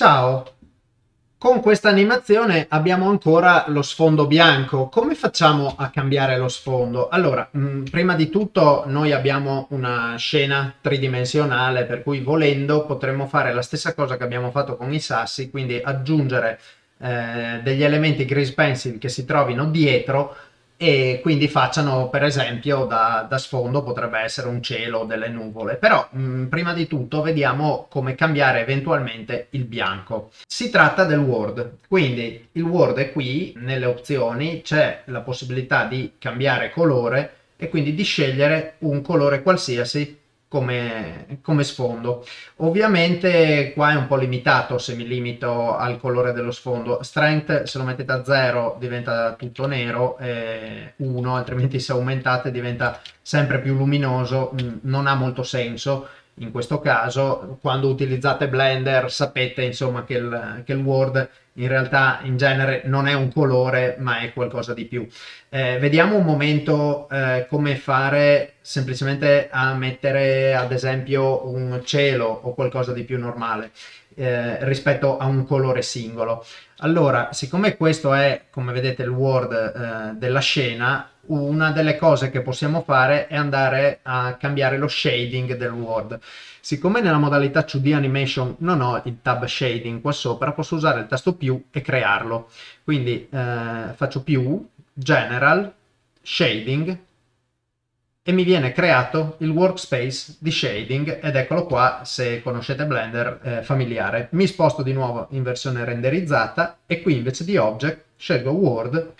Ciao! Con questa animazione abbiamo ancora lo sfondo bianco. Come facciamo a cambiare lo sfondo? Allora, prima di tutto noi abbiamo una scena tridimensionale, per cui volendo potremmo fare la stessa cosa che abbiamo fatto con i sassi, quindi aggiungere degli elementi Grease Pencil che si trovino dietro e quindi facciano, per esempio, da sfondo potrebbe essere un cielo o delle nuvole. Però prima di tutto vediamo come cambiare eventualmente il bianco. Si tratta del World, quindi il World è qui, nelle opzioni c'è la possibilità di cambiare colore e quindi di scegliere un colore qualsiasi come sfondo. Ovviamente qua è un po' limitato, se mi limito al colore dello sfondo. Strength, se lo mettete a 0 diventa tutto nero, 1, altrimenti se aumentate diventa sempre più luminoso, non ha molto senso in questo caso. Quando utilizzate Blender sapete insomma che il World in realtà in genere non è un colore ma è qualcosa di più. Vediamo un momento come fare semplicemente a mettere ad esempio un cielo o qualcosa di più normale rispetto a un colore singolo. Allora, siccome questo è, come vedete, il World della scena, una delle cose che possiamo fare è andare a cambiare lo shading del World. Siccome nella modalità 2D animation non ho il tab shading qua sopra, posso usare il tasto più e crearlo. Quindi faccio più, general, shading, e mi viene creato il workspace di shading, ed eccolo qua, se conoscete Blender familiare. Mi sposto di nuovo in versione renderizzata e qui invece di object scelgo World,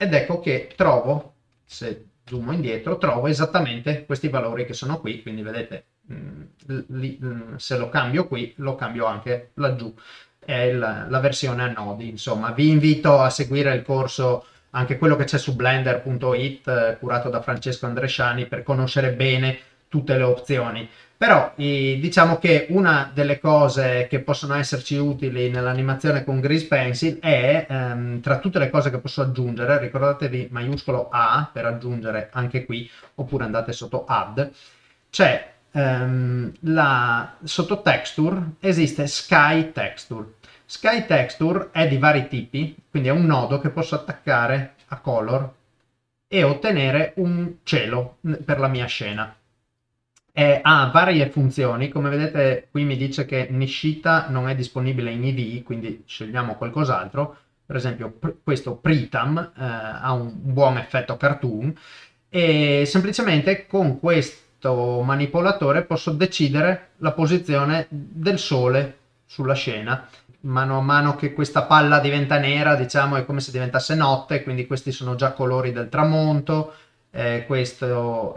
ed ecco che trovo, se zoom indietro, trovo esattamente questi valori che sono qui. Quindi vedete, se lo cambio qui, lo cambio anche laggiù. È la versione a nodi, insomma. Vi invito a seguire il corso, anche quello che c'è su blender.it, curato da Francesco Andresciani, per conoscere bene tutte le opzioni. Però diciamo che una delle cose che possono esserci utili nell'animazione con Grease Pencil è, tra tutte le cose che posso aggiungere, ricordatevi maiuscolo A per aggiungere anche qui, oppure andate sotto Add, c'è sotto Texture esiste Sky Texture. Sky Texture è di vari tipi, quindi è un nodo che posso attaccare a Color e ottenere un cielo per la mia scena. Ha varie funzioni, come vedete qui mi dice che Nishita non è disponibile in ID, quindi scegliamo qualcos'altro. Per esempio questo Pritam ha un buon effetto cartoon, e semplicemente con questo manipolatore posso decidere la posizione del sole sulla scena. Mano a mano che questa palla diventa nera, diciamo, è come se diventasse notte, quindi questi sono già colori del tramonto, questo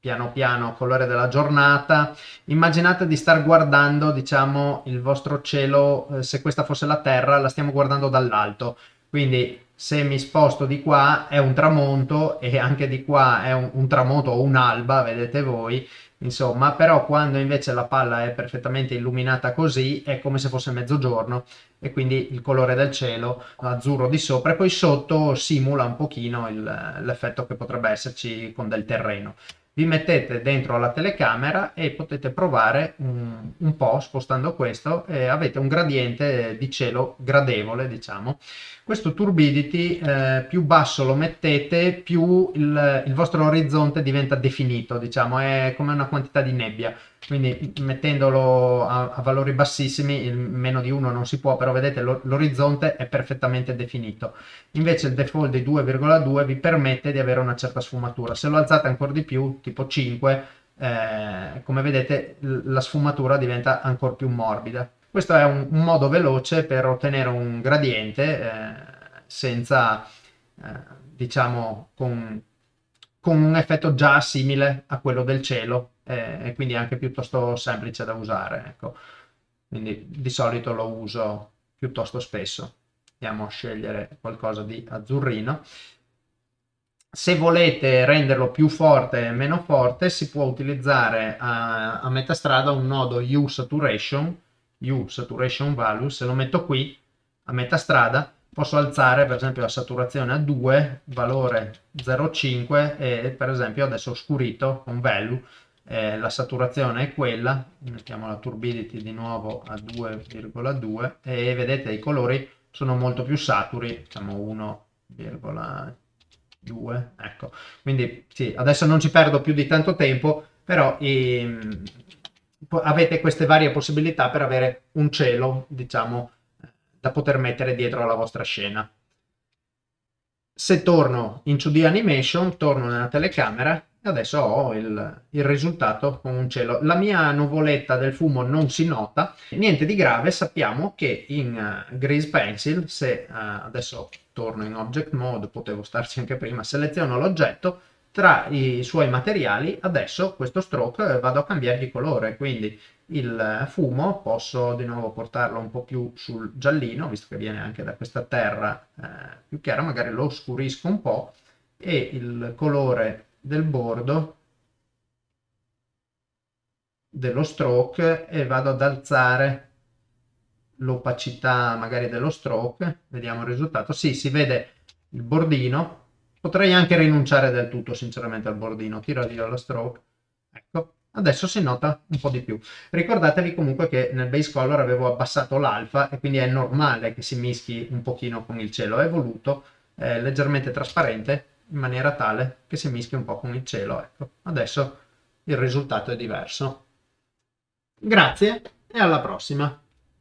piano piano colore della giornata. Immaginate di star guardando, diciamo, il vostro cielo, se questa fosse la terra la stiamo guardando dall'alto, quindi se mi sposto di qua è un tramonto e anche di qua è un tramonto o un'alba, vedete voi insomma. Però quando invece la palla è perfettamente illuminata così è come se fosse mezzogiorno, e quindi il colore del cielo azzurro di sopra e poi sotto simula un pochino l'effetto che potrebbe esserci con del terreno. Vi mettete dentro alla telecamera e potete provare un po' spostando questo, e avete un gradiente di cielo gradevole, diciamo. Questo turbidity, più basso lo mettete, più il vostro orizzonte diventa definito, diciamo, è come una quantità di nebbia. Quindi mettendolo a valori bassissimi, il meno di 1 non si può, però vedete l'orizzonte è perfettamente definito. Invece il default di 2,2 vi permette di avere una certa sfumatura. Se lo alzate ancora di più, tipo 5, come vedete la sfumatura diventa ancora più morbida. Questo è un modo veloce per ottenere un gradiente senza, diciamo, con un effetto già simile a quello del cielo, e quindi anche piuttosto semplice da usare, ecco. Quindi di solito lo uso piuttosto spesso. Andiamo a scegliere qualcosa di azzurrino. Se volete renderlo più forte e meno forte, si può utilizzare a metà strada un nodo U Saturation Value. Se lo metto qui a metà strada posso alzare per esempio la saturazione a 2, valore 0,5, e per esempio adesso ho scurito con value, la saturazione è quella, mettiamo la turbidity di nuovo a 2,2 e vedete i colori sono molto più saturi, diciamo 1,2, ecco, quindi sì, adesso non ci perdo più di tanto tempo, però avete queste varie possibilità per avere un cielo, diciamo, da poter mettere dietro alla vostra scena. Se torno in 2D Animation, torno nella telecamera e adesso ho il risultato con un cielo. La mia nuvoletta del fumo non si nota, niente di grave. Sappiamo che in Grease Pencil, se adesso torno in Object Mode, potevo starci anche prima, seleziono l'oggetto, tra i suoi materiali adesso questo stroke vado a cambiargli colore, quindi il fumo posso di nuovo portarlo un po' più sul giallino, visto che viene anche da questa terra più chiara, magari lo oscurisco un po', e il colore del bordo dello stroke, e vado ad alzare l'opacità magari dello stroke, vediamo il risultato, sì, si vede il bordino. Potrei anche rinunciare del tutto sinceramente al bordino, tiro via la stroke, ecco, adesso si nota un po' di più. Ricordatevi comunque che nel base color avevo abbassato l'alfa e quindi è normale che si mischi un pochino con il cielo, è voluto leggermente trasparente in maniera tale che si mischi un po' con il cielo, ecco, adesso il risultato è diverso. Grazie e alla prossima!